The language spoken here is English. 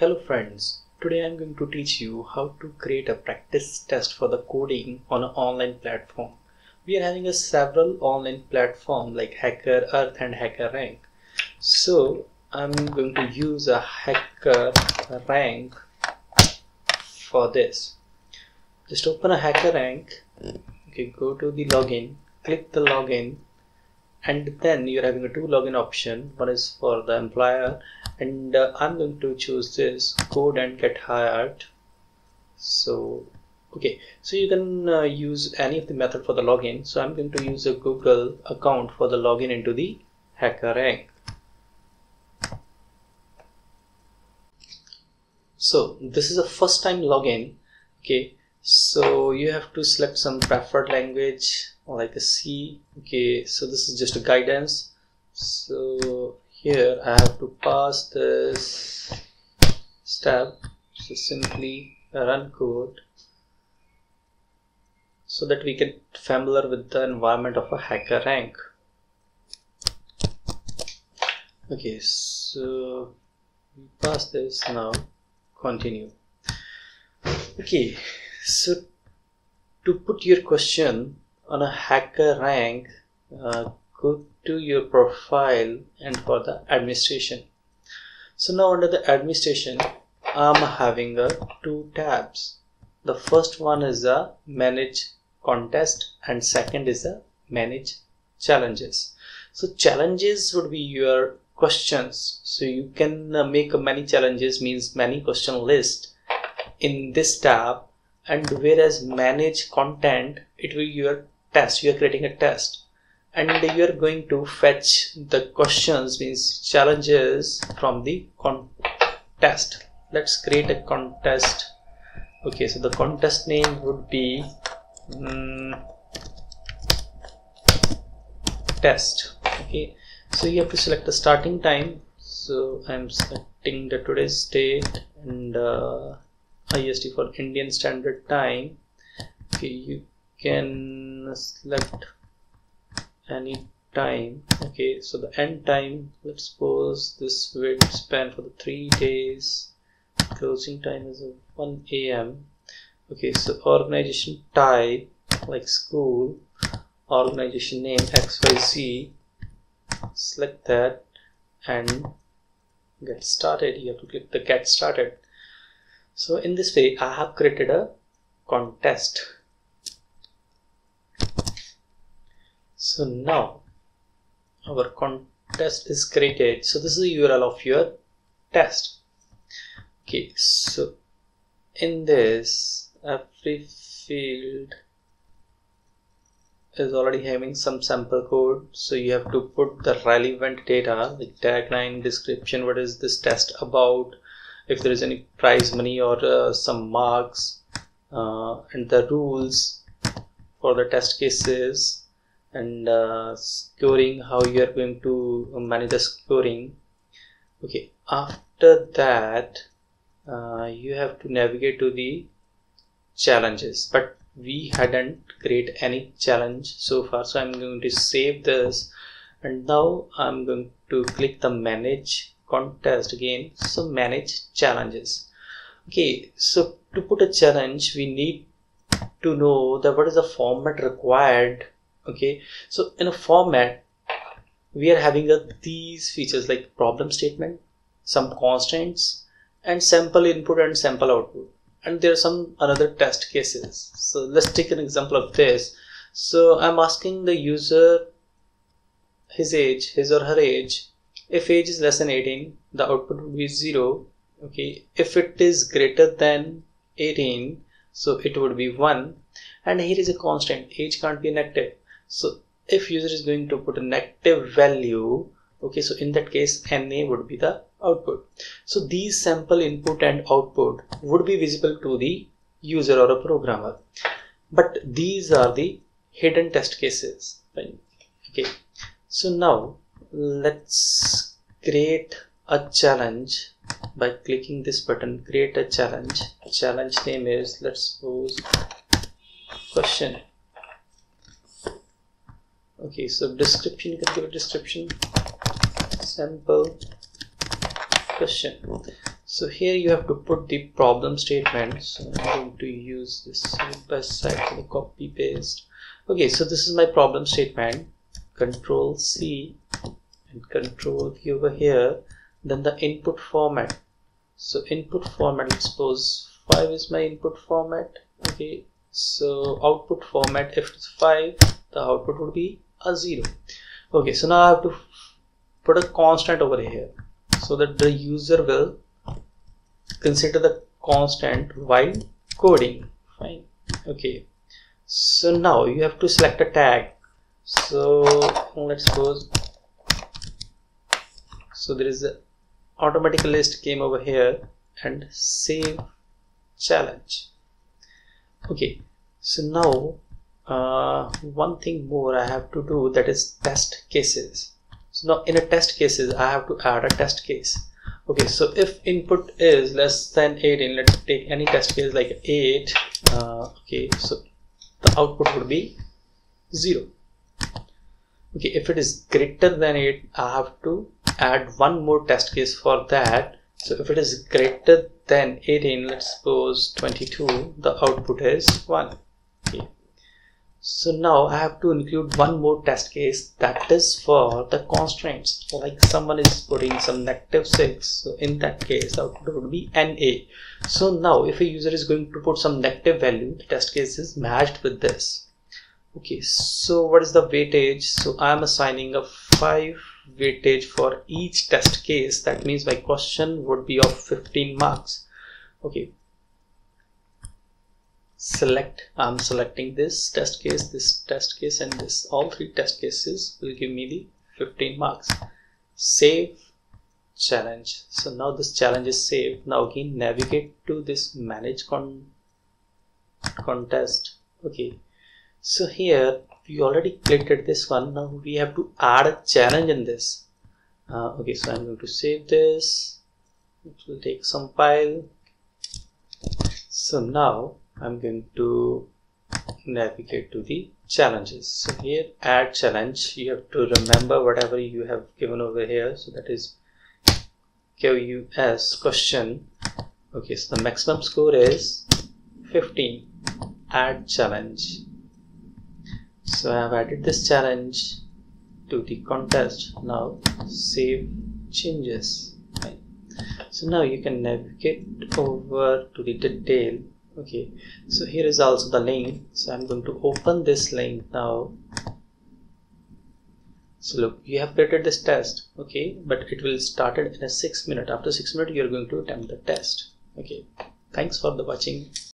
Hello friends, today I'm going to teach you how to create a practice test for the coding on an online platform. We are having several online platforms like HackerEarth and HackerRank. So I'm going to use a HackerRank for this. Just open a HackerRank, okay, go to the login, click the login, and then you're having a two login option. One is for the employer, and I'm going to choose this code and get hired. So okay, so you can use any of the method for the login. So I'm going to use a Google account for the login into the HackerRank. So this is a first time login, okay, so you have to select some preferred language like a C. okay, so this is just a guidance, so here I have to pass this step, so simply run code so that we get familiar with the environment of a HackerRank. Okay, so we pass this, now continue. Okay, so to put your question on a HackerRank, go to your profile and for the administration. So now under the administration, I'm having two tabs. The first one is a manage contest and second is a manage challenges. So challenges would be your questions. So you can make many challenges, means many question list in this tab, and whereas manage content, it will be your test. You are creating a test and you are going to fetch the questions, means challenges, from the contest. Let's create a contest. Okay, so the contest name would be test. Okay, so you have to select the starting time, so I'm selecting the today's date and IST for Indian Standard Time. Okay, you can select any time. Okay, so the end time, let's suppose this will span for the 3 days. Closing time is 1 AM. Okay, so organization type like school, organization name XYZ, select that and get started. You have to click the get started. So in this way I have created a contest. So now our contest is created. So this is the URL of your test. Okay, so in this every field is already having some sample code, so you have to put the relevant data like tagline, description, what is this test about, if there is any prize money or some marks, and the rules for the test cases, and scoring, how you are going to manage the scoring. Okay, after that you have to navigate to the challenges, but we hadn't created any challenge so far, so I'm going to save this, and now I'm going to click the manage contest again, so manage challenges. Okay, so to put a challenge we need to know that what is the format required. Okay, so in a format we are having these features like problem statement, some constraints, and sample input and sample output, and there are some another test cases. So let's take an example of this. So I'm asking the user his age, his or her age. If age is less than 18, the output would be 0. Okay, if it is greater than 18, so it would be 1. And here is a constraint, age can't be negative. So if user is going to put a negative value, okay, so in that case NA would be the output. So these sample input and output would be visible to the user or a programmer, but these are the hidden test cases. Okay, so now let's create a challenge by clicking this button, create a challenge. Challenge name is, let's suppose, question. Okay, so description, you can give a description, sample question. So here you have to put the problem statement. So I'm going to use this side by side for the copy paste. Okay, so this is my problem statement. Control C and Control V over here. Then the input format. So input format, let's suppose 5 is my input format. Okay, so output format, if it's 5, the output would be a 0. Okay, so now I have to put a constant over here so that the user will consider the constant while coding. Fine. Okay, so now you have to select a tag. So let's suppose, so there is a automatic list came over here, and save challenge. Okay, so now one thing more I have to do, that is test cases. So now in a test cases I have to add a test case. Okay, so if input is less than 18, let's take any test case like 8. Okay, so the output would be 0. Okay, if it is greater than 8, I have to add one more test case for that. So if it is greater than 18, let's suppose 22, the output is 1. Okay, so now I have to include one more test case, that is for the constraints. Like someone is putting some -6, so in that case the output would be NA. So now if a user is going to put some negative value, the test case is matched with this. Okay, so what is the weightage? So I am assigning a 5 weightage for each test case. That means my question would be of 15 marks. Okay, select, I'm selecting this test case, this test case, and this. All three test cases will give me the 15 marks. Save challenge. So now this challenge is saved. Now again navigate to this manage contest. Okay, so here we already clicked at this one. Now we have to add a challenge in this. Okay, so I'm going to save this. It will take some while. So now I'm going to navigate to the challenges. So here add challenge. You have to remember whatever you have given over here. So that is QUS question. Okay, so the maximum score is 15. Add challenge. So I have added this challenge to the contest. Now save changes. Right. So now you can navigate over to the detail. Okay, so here is also the link. So I'm going to open this link now. So look, you have created this test. Okay, but it will start in a 6 minutes. After 6 minutes, you are going to attempt the test. Okay, thanks for the watching.